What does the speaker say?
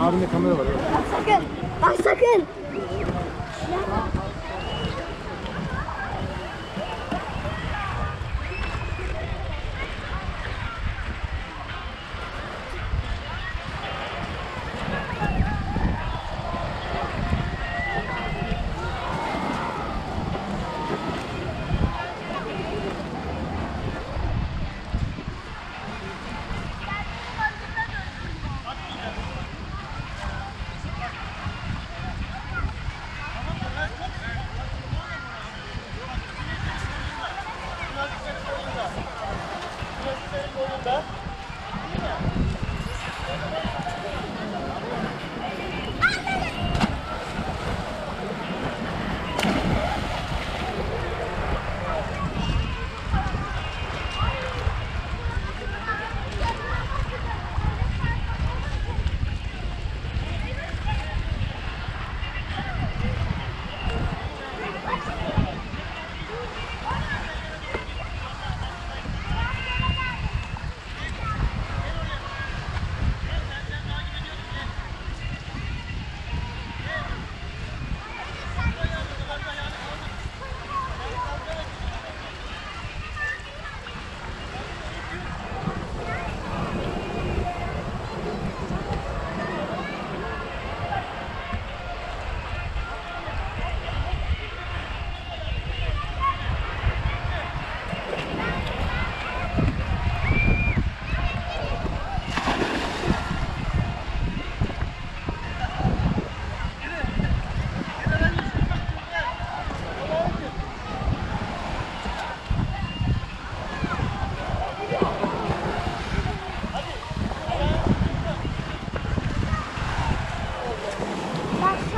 Abimde kamera var. Bak sakın. Bak sakın.